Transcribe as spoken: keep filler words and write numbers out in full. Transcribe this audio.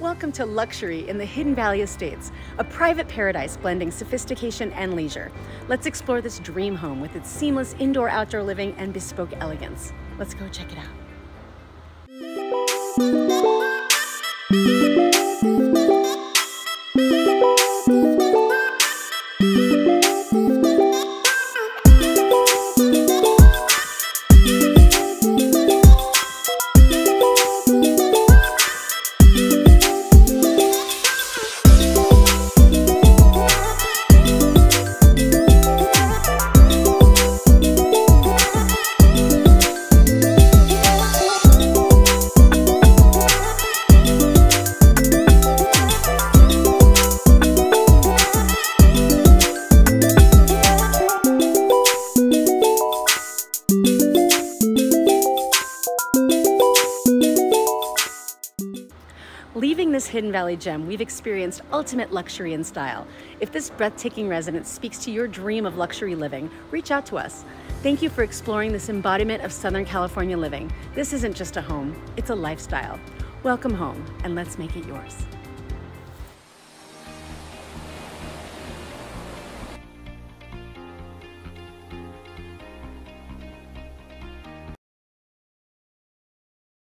Welcome to Luxury in the Hidden Valley Estates, a private paradise blending sophistication and leisure. Let's explore this dream home with its seamless indoor-outdoor living and bespoke elegance. Let's go check it out. Leaving this Hidden Valley gem, we've experienced ultimate luxury and style. If this breathtaking residence speaks to your dream of luxury living, reach out to us. Thank you for exploring this embodiment of Southern California living. This isn't just a home, it's a lifestyle. Welcome home, and let's make it yours.